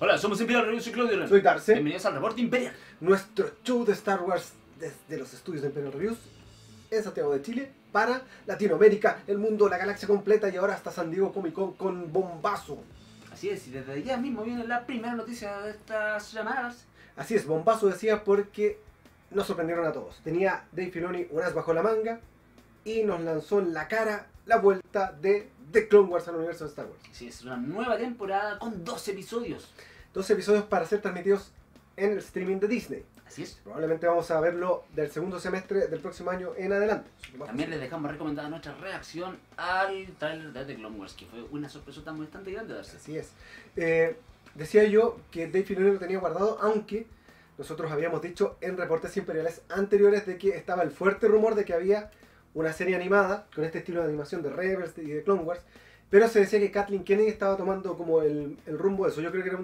Hola, somos Imperial Reviews, soy Claudio Ren. Soy Darthce. Bienvenidos al Reporte Imperial. Nuestro show de Star Wars desde los estudios de Imperial Reviews en Santiago de Chile para Latinoamérica, el mundo, la galaxia completa y ahora hasta San Diego Comic Con bombazo. Así es, y desde allá mismo viene la primera noticia de estas llamadas. Así es, bombazo decía porque nos sorprendieron a todos. Tenía Dave Filoni un as bajo la manga y nos lanzó en la cara la vuelta de The Clone Wars al universo de Star Wars. Sí, es una nueva temporada con 12 episodios. 12 episodios para ser transmitidos en el streaming de Disney. Así es. Probablemente vamos a verlo del segundo semestre del próximo año en adelante. También les dejamos recomendada nuestra reacción al tráiler de The Clone Wars, que fue una sorpresa tan bastante grande darse. Así es. Decía yo que Dave Filoni lo tenía guardado, aunque nosotros habíamos dicho en reportes imperiales anteriores de que estaba el fuerte rumor de que había una serie animada con este estilo de animación de Rebels y de Clone Wars, pero se decía que Kathleen Kennedy estaba tomando como el rumbo de eso. Yo creo que era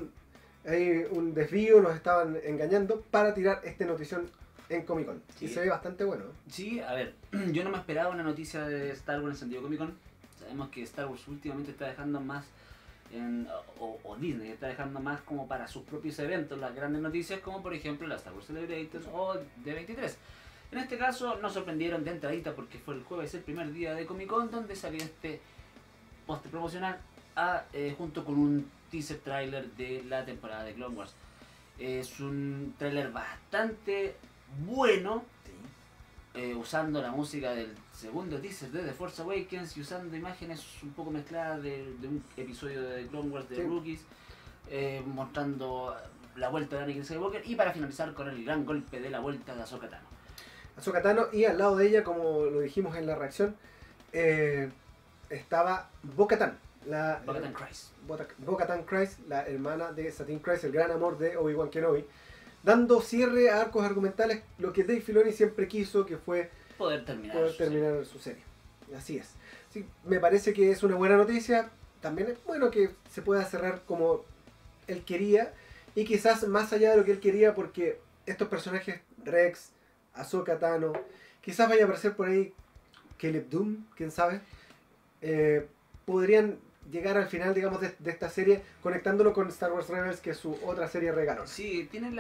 un desvío, nos estaban engañando para tirar esta notición en Comic Con. Sí. Y se ve bastante bueno. Sí, a ver, yo no me esperaba una noticia de Star Wars en sentido Comic Con. Sabemos que Star Wars últimamente está dejando más, o Disney está dejando más como para sus propios eventos, las grandes noticias como por ejemplo la Star Wars Celebration o D23. En este caso nos sorprendieron de entradita porque fue el jueves, el primer día de Comic Con, donde salió este póster promocional junto con un teaser trailer de la temporada de Clone Wars. Es un trailer bastante bueno, sí. Usando la música del segundo teaser de The Force Awakens y usando imágenes un poco mezcladas de un episodio de Clone Wars de, sí, Rookies, mostrando la vuelta de Anakin Skywalker y para finalizar con el gran golpe de la vuelta de Ahsoka Tano. Ahsoka Tano, y al lado de ella, como lo dijimos en la reacción, estaba Bo-Katan. Bo-Katan Kryze. Bo-Katan Kryze, la hermana de Satine Kryze, el gran amor de Obi-Wan Kenobi, dando cierre a arcos argumentales, lo que Dave Filoni siempre quiso, que fue poder terminar su serie. Así es. Sí, me parece que es una buena noticia. También es bueno que se pueda cerrar como él quería, y quizás más allá de lo que él quería, porque estos personajes, Rex, Ahsoka Tano, quizás vaya a aparecer por ahí Caleb Dume, quién sabe, podrían llegar al final, digamos, de esta serie conectándolo con Star Wars Rebels, que es su otra serie regalona. Sí, tiene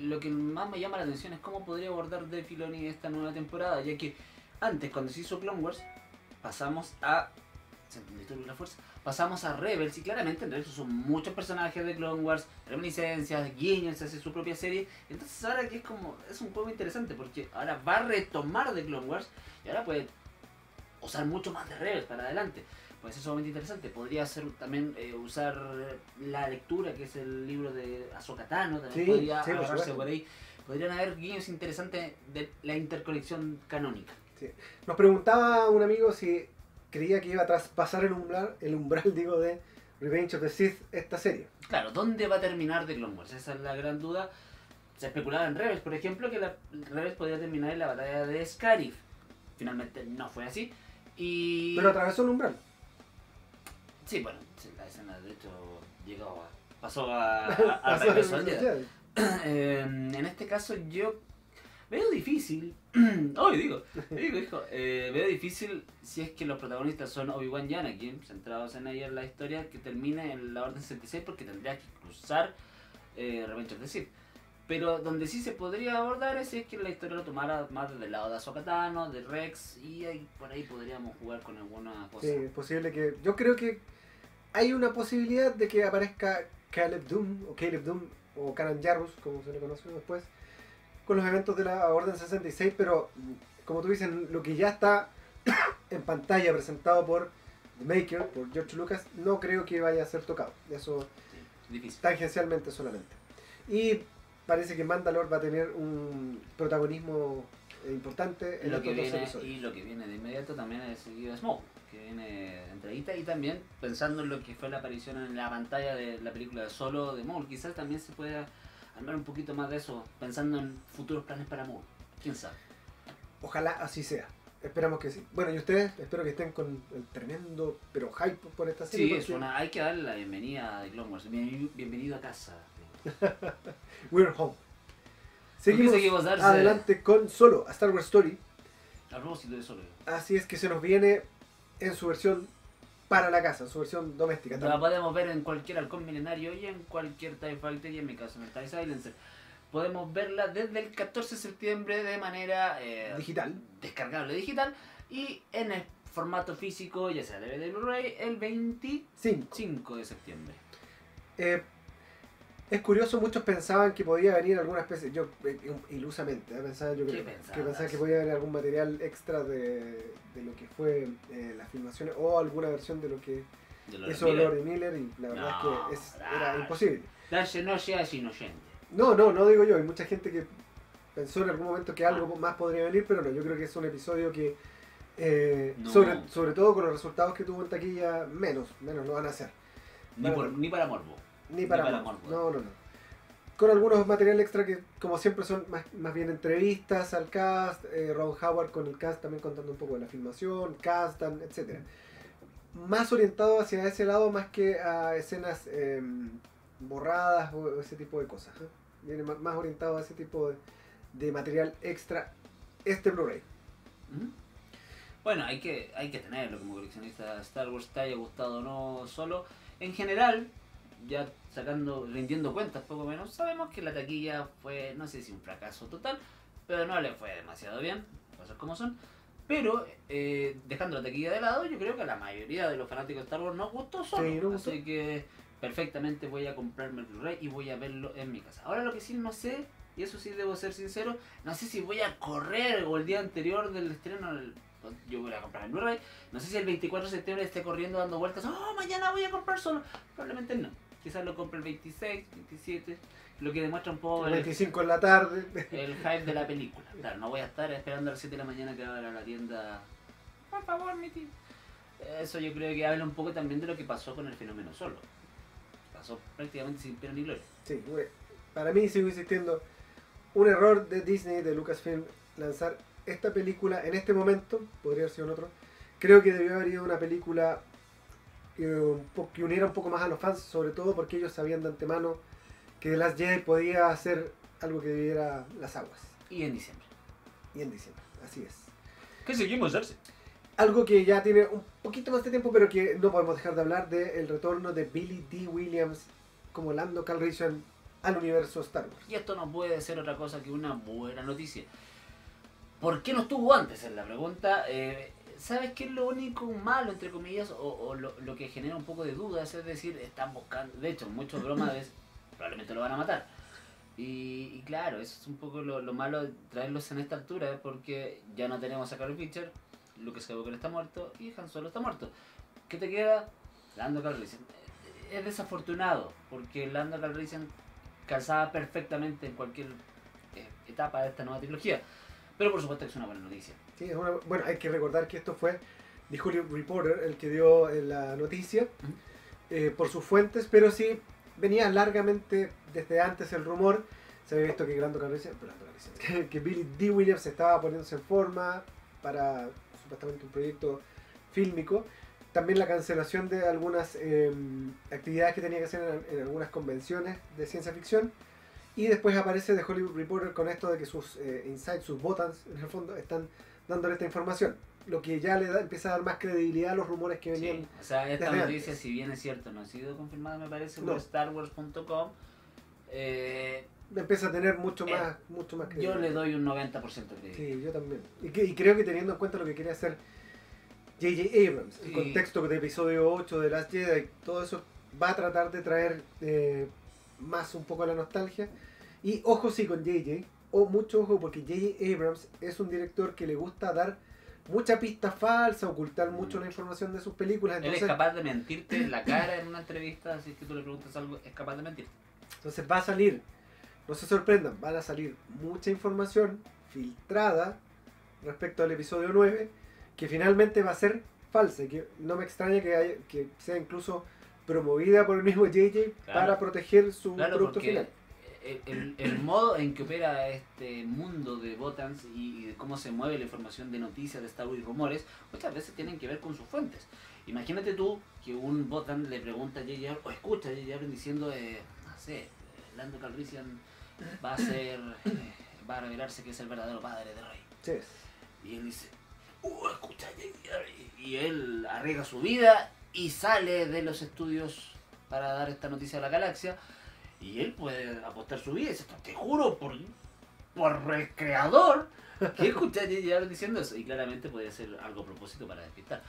lo que más me llama la atención es cómo podría abordar Dave Filoni esta nueva temporada, ya que antes, cuando se hizo Clone Wars, pasamos a... ¿Se entendió la fuerza? Pasamos a Rebels, y claramente en Rebels son muchos personajes de Clone Wars, reminiscencias, guiños, hace su propia serie. Entonces ahora que es como, es un juego interesante porque ahora va a retomar de Clone Wars y ahora puede usar mucho más de Rebels para adelante. Puede ser sumamente interesante. Podría ser también usar la lectura, que es el libro de Ahsoka Tano, también sí, podría agarrarse por ahí. Podrían haber guiños interesantes de la interconexión canónica. Sí. Nos preguntaba un amigo si creía que iba a traspasar el umbral digo, de Revenge of the Sith esta serie. Claro, ¿dónde va a terminar The Clone Wars? Esa es la gran duda. Se especulaba en Rebels, por ejemplo, que Rebels podría terminar en la batalla de Scarif. Finalmente no fue así. Y... pero atravesó el umbral. Sí, bueno, la escena de hecho llegó a... pasó a Regreso al Jedi. En este caso yo... veo difícil, veo difícil si es que los protagonistas son Obi-Wan y Anakin, centrados en ella en la historia, que termine en la Orden 66 porque tendría que cruzar Revenge of the Sith. Pero donde sí se podría abordar es si es que la historia lo tomara más del lado de Ahsoka Tano, de Rex, y ahí, por ahí podríamos jugar con alguna cosa. Sí, es posible que... yo creo que hay una posibilidad de que aparezca Caleb Dume o Kanan Jarrus, como se le conoce después, con los eventos de la Orden 66, pero como tú dices, lo que ya está en pantalla presentado por The Maker, por George Lucas, no creo que vaya a ser tocado. Eso sí, tangencialmente solamente. Y parece que Mandalore va a tener un protagonismo importante en los dos episodios. Y lo que viene de inmediato también es seguido Maw, que viene entradita, y también pensando en lo que fue la aparición en la pantalla de la película de Solo de Maw, quizás también se pueda hablar un poquito más de eso, pensando en futuros planes para Maw. ¿Quién sabe? Ojalá así sea. Esperamos que sí. Bueno, y ustedes, espero que estén con el tremendo, pero hype por esta serie. Sí, porque... hay que darle la bienvenida a The Clone Wars. Bienvenido a casa. We're home. Seguimos adelante con Solo, a Star Wars Story. A propósito de Solo. Así es, que se nos viene en su versión para la casa, su versión doméstica. La también podemos ver en cualquier halcón milenario y en cualquier TIE Fighter, y en mi caso en el TIE Silencer. Podemos verla desde el 14 de septiembre de manera digital, descargable digital, y en el formato físico, ya sea DVD, Blu-ray, el 25 de septiembre. Es curioso, muchos pensaban que podía venir alguna especie, yo ilusamente, pensaba, yo creo, que pensaban que podía venir algún material extra de lo que fue las filmaciones, o alguna versión de lo que hizo Lord Miller, y la verdad no, es que era imposible. No seas inocente. No digo yo, hay mucha gente que pensó en algún momento que algo más podría venir, pero no, yo creo que es un episodio que, sobre todo con los resultados que tuvo en taquilla, menos lo van a hacer. Ni para morbo. Ni para morbo. No. Con algunos material extra que, como siempre, son más bien entrevistas al cast, Ron Howard con el cast también contando un poco de la filmación, castan, etc. Más orientado hacia ese lado, más que a escenas borradas o ese tipo de cosas. Viene más orientado a ese tipo de material extra este Blu-ray. Bueno, hay que tenerlo como coleccionista. Star Wars, te haya gustado o no, solo en general, ya rindiendo cuentas poco menos, sabemos que la taquilla fue, no sé si un fracaso total, pero no le fue demasiado bien, cosas como son. Pero, dejando la taquilla de lado, yo creo que a la mayoría de los fanáticos de Star Wars nos gustó solo, sí, así que perfectamente voy a comprarme el Blu-ray y voy a verlo en mi casa. Ahora, lo que sí no sé, y eso sí debo ser sincero, no sé si voy a correr o el día anterior del estreno, yo voy a comprar el Blu-ray, no sé si el 24 de septiembre esté corriendo dando vueltas, oh, mañana voy a comprar solo, probablemente no. Quizás lo compre el 26, 27, lo que demuestra un poco el 25 en la tarde, el hype de la película. Claro, no voy a estar esperando a las 7 de la mañana que abra la tienda. Por favor, mi tío. Eso yo creo que habla un poco también de lo que pasó con el fenómeno solo. Pasó prácticamente sin pena ni gloria. Sí, para mí sigue existiendo un error de Disney, de Lucasfilm, lanzar esta película en este momento. Podría haber sido en otro. Creo que debió haber ido una película que uniera un poco más a los fans, sobre todo porque ellos sabían de antemano que The Last Jedi podía hacer algo que dividiera las aguas. Y en diciembre, así es. ¿Qué seguimos, Darthce? Algo que ya tiene un poquito más de tiempo, pero que no podemos dejar de hablar del retorno de Billy Dee Williams como Lando Calrissian al universo Star Wars. Y esto no puede ser otra cosa que una buena noticia. ¿Por qué no estuvo antes? Es la pregunta. ¿Sabes qué es lo único malo, entre comillas, o lo que genera un poco de dudas? Es decir, están buscando, de hecho, muchos bromas de probablemente lo van a matar. Y claro, eso es un poco lo malo de traerlos en esta altura, porque ya no tenemos a Carrie Fisher, Luke Skywalker está muerto y Han Solo está muerto. ¿Qué te queda? Lando Calrissian. Es desafortunado, porque Lando Calrissian calzaba perfectamente en cualquier etapa de esta nueva trilogía. Pero por supuesto que es una buena noticia. Sí, bueno, hay que recordar que esto fue The Hollywood Reporter el que dio la noticia por sus fuentes, pero sí venía largamente desde antes el rumor. Se había visto que Billy Dee Williams estaba poniéndose en forma para supuestamente un proyecto fílmico. También la cancelación de algunas actividades que tenía que hacer en algunas convenciones de ciencia ficción. Y después aparece The Hollywood Reporter con esto de que sus insights, sus botans, en el fondo, están dándole esta información. Lo que ya empieza a dar más credibilidad a los rumores que venían. Sí, o sea, esta noticia, si bien es cierto, no ha sido confirmada, me parece, por StarWars.com. Empieza a tener mucho más credibilidad. Yo le doy un 90% de credibilidad. Sí, yo también. Y creo que teniendo en cuenta lo que quería hacer J.J. Abrams, el contexto de episodio 8 de Last Jedi, todo eso va a tratar de traer más un poco la nostalgia. Y ojo sí con J.J., o mucho ojo, porque J.J. Abrams es un director que le gusta dar mucha pista falsa, ocultar mucho la información de sus películas. Entonces, él es capaz de mentirte en la cara en una entrevista, si es que tú le preguntas algo, es capaz de mentirte. Entonces va a salir, no se sorprendan, van a salir mucha información filtrada respecto al episodio 9, que finalmente va a ser falsa, y que no me extraña que sea incluso promovida por el mismo JJ para proteger su producto final. El modo en que opera este mundo de botans y de cómo se mueve la información de noticias de Star Wars y rumores, muchas veces tienen que ver con sus fuentes. Imagínate tú que un botan le pregunta a J.J. o escucha a J.J. Abrams diciendo, no sé, Lando Calrissian va a revelarse que es el verdadero padre de Rey. Sí. Y él dice, escucha a J.J. Y él arriesga su vida y sale de los estudios para dar esta noticia a la galaxia, y él puede apostar su vida y dice, te juro por recreador que escuchaste llegaron diciendo eso, y claramente podría ser algo a propósito para despistar.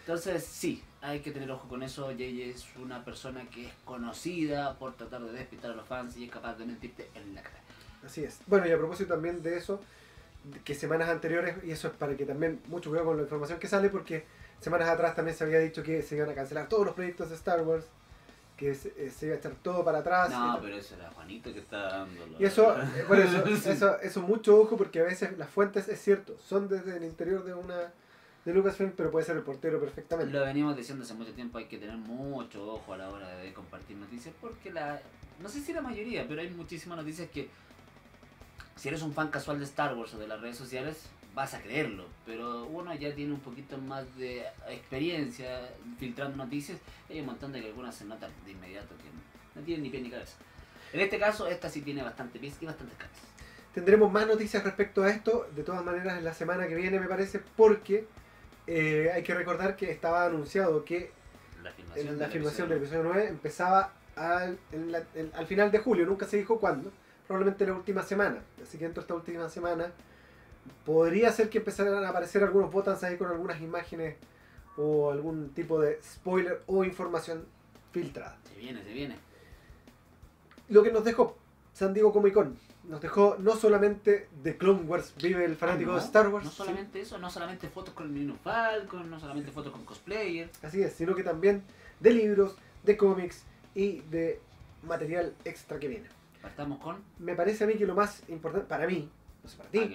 Entonces sí, hay que tener ojo con eso. J.J. es una persona que es conocida por tratar de despistar a los fans y es capaz de mentirte en la cara. Así es. Bueno, y a propósito también de eso, que semanas anteriores, y eso es para que también mucho cuidado con la información que sale, porque semanas atrás también se había dicho que se iban a cancelar todos los proyectos de Star Wars, que se iba a echar todo para atrás. No, pero eso era Juanito que estaba dándolo. Y eso, bueno, eso mucho ojo, porque a veces las fuentes, es cierto, son desde el interior de Lucasfilm, pero puede ser el portero perfectamente. Lo venimos diciendo hace mucho tiempo, hay que tener mucho ojo a la hora de compartir noticias, porque no sé si la mayoría, pero hay muchísimas noticias que, si eres un fan casual de Star Wars o de las redes sociales, vas a creerlo, pero uno ya tiene un poquito más de experiencia filtrando noticias, y hay un montón de que algunas se notan de inmediato que no tienen ni pie ni cabeza. En este caso, esta sí tiene bastante pies y bastantes cartas. Tendremos más noticias respecto a esto, de todas maneras, en la semana que viene, me parece, porque hay que recordar que estaba anunciado que la filmación del episodio 9 empezaba al final de julio, nunca se dijo cuándo. Probablemente la última semana, así que dentro de esta última semana podría ser que empezaran a aparecer algunos botones ahí con algunas imágenes o algún tipo de spoiler o información filtrada. Se viene. Lo que nos dejó San Diego Comic Con, nos dejó no solamente The Clone Wars, vive el fanático de Star Wars. No solamente eso, no solamente fotos con el Millennium Falcon, no solamente fotos con cosplayers. Así es, sino que también de libros, de cómics y de material extra que viene. Partamos con... Me parece a mí que lo más importante, para mí, no sé, para ti, para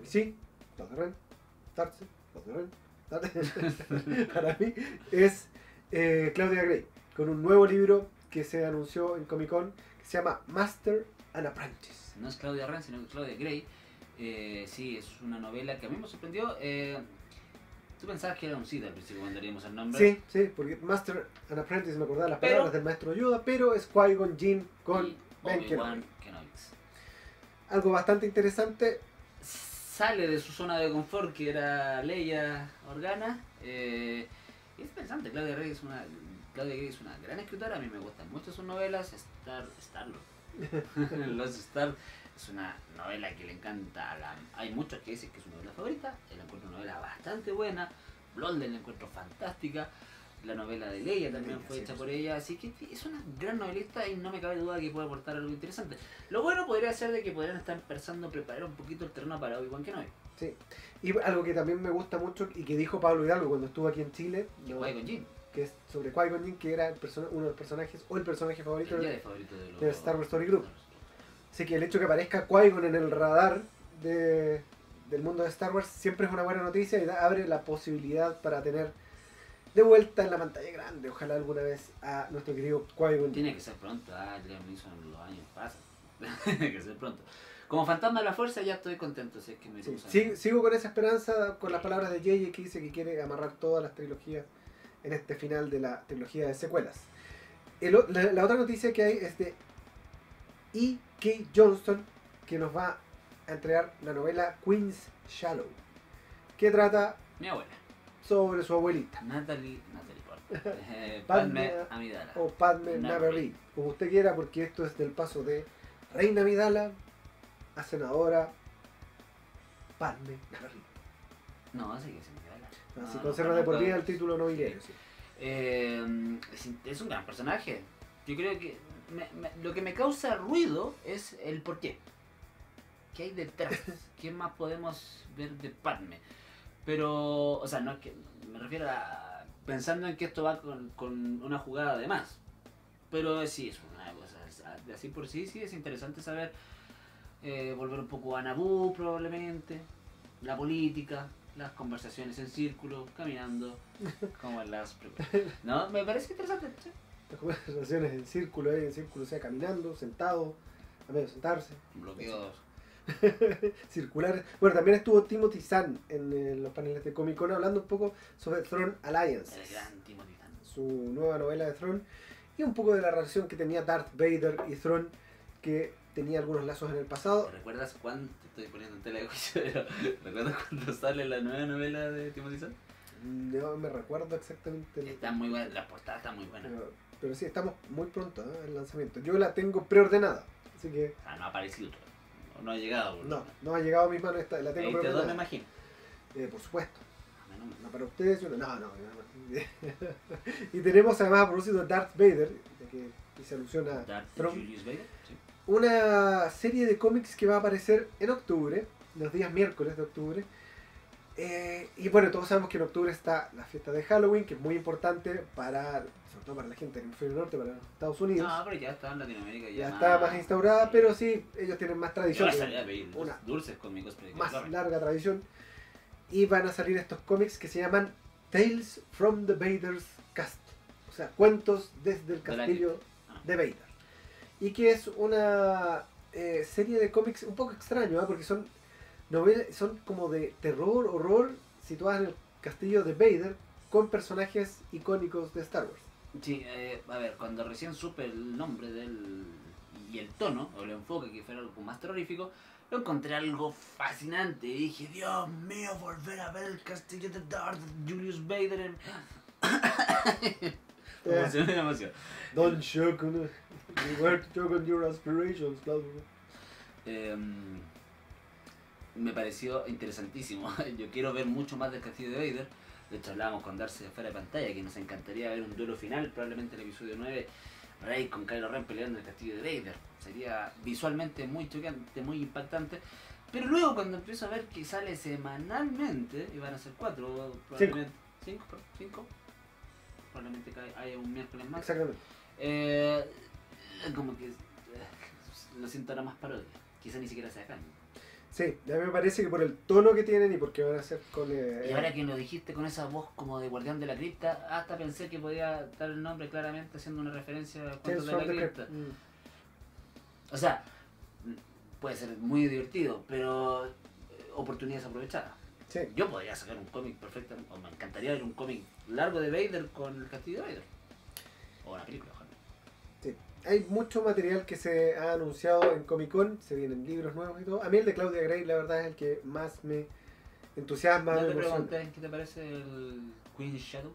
mí sí, Darthce, para mí es Claudia Gray, con un nuevo libro que se anunció en Comic Con, que se llama Master and Apprentice. No es Claudia Ren, sino Claudia Gray. Sí, es una novela que a mí me sorprendió. Tú pensabas que era un cita al principio cuando leíamos el nombre. Sí, porque Master and Apprentice me acordaba las palabras del maestro Yoda, pero es Qui-Gon Jinn con... Obi-Wan Kenobi. Algo bastante interesante. Sale de su zona de confort, que era Leia Organa. Es interesante. Claudia Gray es una gran escritora. A mí me gustan mucho sus novelas. Star Lord es una novela que le encanta. Hay muchos que dicen que es su novela favorita. La encuentro una novela bastante buena. Blonde la encuentro fantástica. La novela de Leia también fue hecha por ella, así que es una gran novelista y no me cabe duda que puede aportar algo interesante. Lo bueno podría ser de que podrían estar empezando a preparar un poquito el terreno para Obi-Wan Kenobi. Sí, y algo que también me gusta mucho y que dijo Pablo Hidalgo cuando estuvo aquí en Chile, Qui-Gon Jinn, que es sobre Qui-Gon Jinn, que era uno de los personajes, o el personaje favorito del Star Wars Story Group. Así que el hecho que aparezca Qui-Gon en el radar del mundo de Star Wars siempre es una buena noticia y abre la posibilidad para tener... de vuelta en la pantalla grande, ojalá alguna vez, a nuestro querido Qui-Gon. Tiene que ser pronto, Liam Neeson, los años pasan. Tiene que ser pronto. Como fantasma de la fuerza ya estoy contento, si es que me sigo con esa esperanza, con las palabras de J.J. que dice que quiere amarrar todas las trilogías en este final de la trilogía de secuelas. La otra noticia que hay es de E.K. Johnston, que nos va a entregar la novela Queen's Shallow, que trata... Mi abuela. Sobre su abuelita. Padme Amidala. O Padme Navarri, como usted quiera, porque esto es del paso de Reina Amidala a senadora Padme Navarri. No, así que es Amidala. Así conserva de por vida el título nobiliario. Sí. Es un gran personaje. Yo creo que lo que me causa ruido es el porqué. ¿Qué hay detrás? ¿Qué más podemos ver de Padme? Pero, o sea, no es que me refiero a pensando en que esto va con una jugada de más. Pero sí, es una cosa, así por sí es interesante saber, volver un poco a Naboo probablemente, la política, las conversaciones en círculo, caminando, como en las preguntas. No, me parece interesante. ¿Sí? Las conversaciones en círculo, o sea, caminando, sentado, a medio sentarse. Bloqueos. Circular. Bueno, también estuvo Timothy Zahn en los paneles de Comic Con hablando un poco sobre Thrawn Alliance, el gran Timothy Zahn, su nueva novela de Thrawn, y un poco de la relación que tenía Darth Vader y Thrawn, que tenía algunos lazos en el pasado. ¿Recuerdas cuándo? Te estoy poniendo en tela de juicio, pero ¿recuerdas cuando sale la nueva novela de Timothy Zahn? no me recuerdo exactamente. Está muy buena, la portada está muy buena. Pero sí, estamos muy pronto al lanzamiento. Yo la tengo preordenada, así que... Ah, no ha aparecido, no ha llegado. Por no ha llegado a mis manos, la tengo preordenada. Me imagino. Por supuesto. No, para ustedes, no. Y tenemos además a propósito de Darth Vader, que se alusiona a Trump, una serie de cómics que va a aparecer en octubre, los días miércoles de octubre. Y bueno, todos sabemos que en octubre está la fiesta de Halloween, que es muy importante para, sobre todo para la gente del hemisferio norte, para los Estados Unidos. No, pero ya está en Latinoamérica. Ya está más instaurada, sí. Pero sí, ellos tienen más tradición. Una dulces con mi cosplay, más larga tradición. Y van a salir estos cómics que se llaman Tales from the Vader's Castle. O sea, cuentos desde el castillo de Vader. Y que es una serie de cómics un poco extraño, porque son novelas, son como de terror, horror, situadas en el castillo de Vader, con personajes icónicos de Star Wars. Sí, a ver, cuando recién supe el nombre del y el tono, o el enfoque, que fuera algo más terrorífico, lo encontré algo fascinante y dije, Dios mío, volver a ver el castillo de Darth Julius Vader en... emoción. Don't choke on it. You were to choke on your aspirations, Claudio. Me pareció interesantísimo. Yo quiero ver mucho más del castillo de Vader. De hecho, hablábamos con Darthce fuera de pantalla que nos encantaría ver un duelo final, probablemente en el episodio 9. Rey con Kylo Ren peleando en el castillo de Vader. Sería visualmente muy chocante, muy impactante. Pero luego cuando empiezo a ver que sale semanalmente, y van a ser 4, probablemente 5, probablemente haya un miércoles más. Exactamente. Como que lo siento, ahora más parodia. Quizá ni siquiera sea canon. Sí, a mí me parece que por el tono que tienen y porque van a hacer con... Y ahora que lo dijiste con esa voz como de guardián de la cripta, hasta pensé que podía dar el nombre claramente haciendo una referencia a Cuentos de la Cripta. O sea, puede ser muy divertido, pero oportunidades aprovechadas. Sí. Yo podría sacar un cómic perfecto, o me encantaría ver un cómic largo de Vader con el castillo de Vader. O una película, ojalá. Sí. Hay mucho material que se ha anunciado en Comic Con, se vienen libros nuevos y todo. A mí el de Claudia Gray, la verdad, es el que más me entusiasma. Yo te pregunté, ¿qué te parece el Queen Shadow?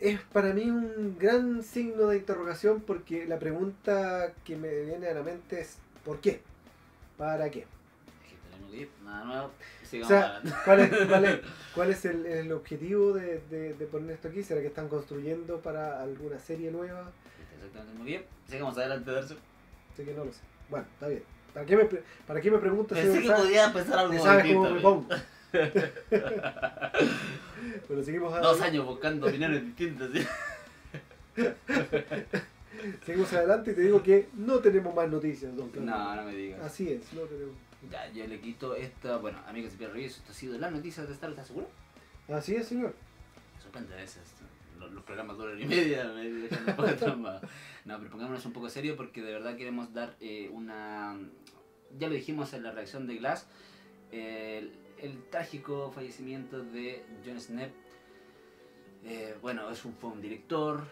Es para mí un gran signo de interrogación, porque la pregunta que me viene a la mente es ¿por qué? ¿Para qué? Nada nuevo, sigamos hablando. ¿Cuál es el objetivo de poner esto aquí? ¿Será que están construyendo para alguna serie nueva? Exactamente, muy bien. Sigamos adelante, Darthce. Así que no lo sé. Bueno, está bien. ¿Para qué me preguntas? Pensé que podía pensar algo distinto. Bueno, seguimos 2 años buscando opiniones distintas, ¿sí? Seguimos adelante y te digo que no tenemos más noticias, don Claudio. No, no me digas. Así es, no tenemos. Ya, yo le quito esta. Bueno, amigos de Imperial Reviews, esto ha sido la noticia de Star Wars, ¿estás seguro? Así es, señor. Me sorprende a veces. Los programas duran 1 hora y media, me dejan un poco de tromba. No, pero pongámonos un poco serio, porque de verdad queremos dar una... Ya lo dijimos en la reacción de Glass. El trágico fallecimiento de John Schnepp. Bueno, fue un director,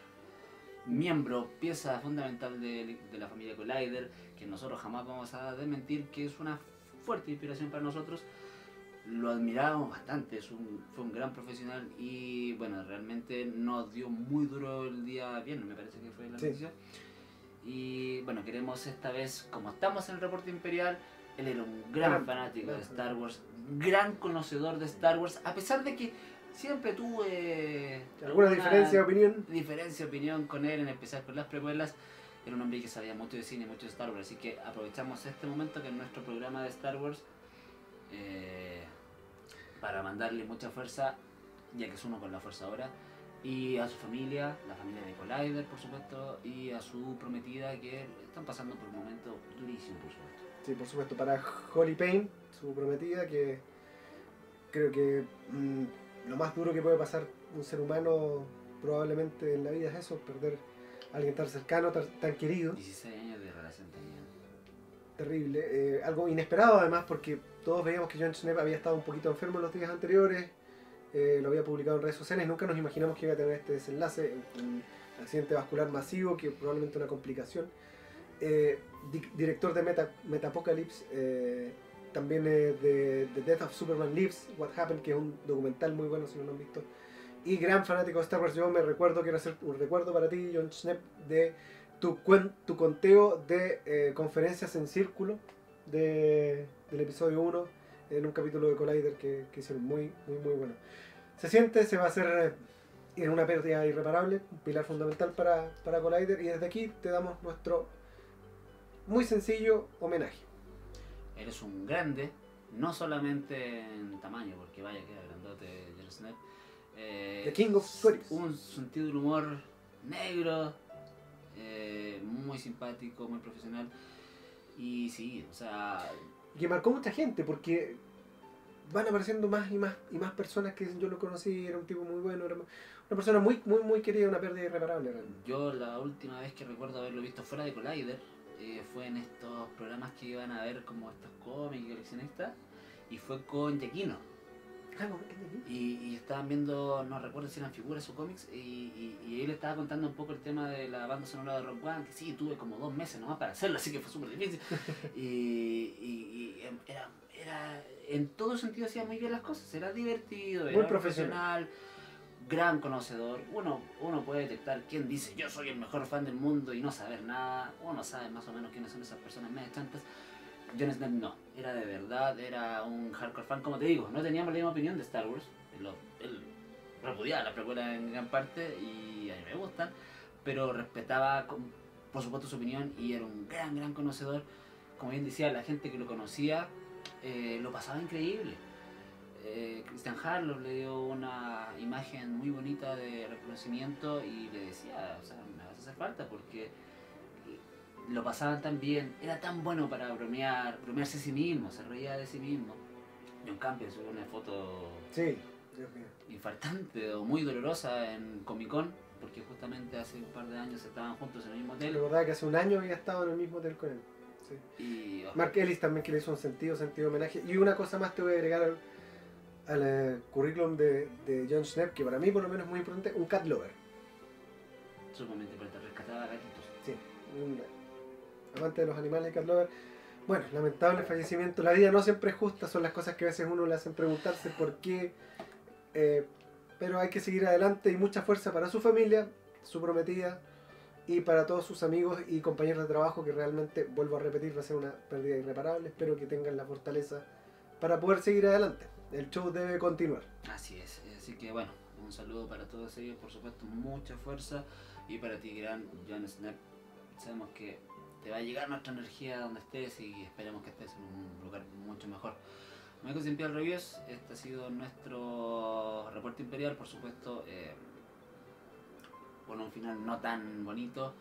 miembro, pieza fundamental de la familia Collider, que nosotros jamás vamos a desmentir, que es una fuerte inspiración para nosotros. Lo admirábamos bastante, fue un gran profesional y bueno, realmente nos dio muy duro el día viernes, me parece que fue la noticia. Sí. Y bueno, queremos esta vez, como estamos en el reporte imperial, él era un gran fanático de Star Wars, gran conocedor de Star Wars, a pesar de que siempre tuve alguna diferencia de opinión con él, en especial con las precuelas. Era un hombre que sabía mucho de cine, mucho de Star Wars, así que aprovechamos este momento que en nuestro programa de Star Wars para mandarle mucha fuerza, ya que es uno con la fuerza ahora, y a su familia, la familia de Collider, por supuesto, y a su prometida, que están pasando por un momento durísimo, por supuesto. Sí, por supuesto, para Holly Payne, su prometida, que creo que lo más duro que puede pasar un ser humano probablemente en la vida es eso, perder a alguien tan cercano, tan querido. 16 años de relación tenían. Terrible, algo inesperado además, porque todos veíamos que John Schnepp había estado un poquito enfermo en los días anteriores, lo había publicado en redes sociales, nunca nos imaginamos que iba a tener este desenlace, un accidente vascular masivo, que probablemente una complicación. Director de Metapocalypse, También de The Death of Superman Lives, What Happened, que es un documental muy bueno si no lo han visto. Y gran fanático de Star Wars, yo me recuerdo, quiero hacer un recuerdo para ti, John Schnepp, de tu conteo de conferencias en círculo del episodio 1 en un capítulo de Collider que hicieron muy bueno. Se siente, se va a hacer en una pérdida irreparable, un pilar fundamental para Collider, y desde aquí te damos nuestro muy sencillo homenaje. Eres un grande, no solamente en tamaño, porque vaya que grandote John Schnepp. The King of Stories. Un sentido del humor negro, muy simpático, muy profesional. Y sí, o sea... que marcó mucha gente, porque van apareciendo más y más personas que dicen, yo lo conocí, era un tipo muy bueno, era una persona muy querida, una pérdida irreparable. Realmente. Yo la última vez que recuerdo haberlo visto fuera de Collider, fue en estos programas que iban a ver como estos cómics y coleccionistas, y fue con Yaquino. Y estaban viendo, no recuerdo si eran figuras o cómics, y él estaba contando un poco el tema de la banda sonora de Rock One, que sí, tuve como 2 meses nomás para hacerlo, así que fue súper difícil. y era, en todo sentido hacía muy bien las cosas, era divertido, era muy profesional, gran conocedor. Uno puede detectar quién dice yo soy el mejor fan del mundo y no saber nada, uno sabe más o menos quiénes son esas personas medio chantas. John Schnepp no, era de verdad, era un hardcore fan, como te digo, no teníamos la misma opinión de Star Wars, él repudiaba la precuela en gran parte y a mí me gustan, pero respetaba por supuesto su opinión y era un gran conocedor, como bien decía, la gente que lo conocía lo pasaba increíble. Christian Harlow le dio una imagen muy bonita de reconocimiento y le decía, o sea, me vas a hacer falta porque... lo pasaban tan bien, era tan bueno para bromearse a sí mismo, se reía de sí mismo. John Campbell subió una foto infartante o muy dolorosa en Comic Con, porque justamente hace un par de años estaban juntos en el mismo hotel. La verdad que hace un año había estado en el mismo hotel con él. Sí. Y, Mark Ellis también, que le hizo un sentido homenaje. Y una cosa más te voy a agregar al currículum de John Schnepp, que para mí por lo menos es muy importante, un cat lover. Sumamente, pero te rescataba gatitos. Sí, amante de los animales, cat lover. Bueno, lamentable fallecimiento. La vida no siempre es justa, son las cosas que a veces uno le hacen preguntarse por qué. Pero hay que seguir adelante y mucha fuerza para su familia, su prometida y para todos sus amigos y compañeros de trabajo que realmente, vuelvo a repetir, va a ser una pérdida irreparable. Espero que tengan la fortaleza para poder seguir adelante. El show debe continuar. Así es, así que bueno, un saludo para todos ellos, por supuesto, mucha fuerza. Y para ti, gran John Schnepp, sabemos que te va a llegar nuestra energía donde estés y esperemos que estés en un lugar mucho mejor. Amigos de Imperial Reviews, este ha sido nuestro reporte Imperial, por supuesto, con un final no tan bonito,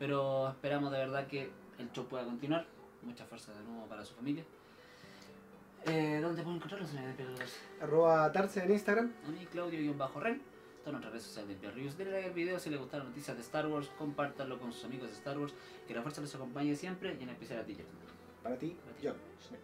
pero esperamos de verdad que el show pueda continuar. Mucha fuerza de nuevo para su familia. ¿Dónde pueden encontrarlos en Imperial Reviews? @Darthce en Instagram. A mí, Claudio-Ren. En nuestras redes sociales de Imperial Reviews. Denle like al video si les gustaron las noticias de Star Wars, compártanlo con sus amigos de Star Wars, que la fuerza les acompañe siempre y en especial a ti, John. Para ti, John.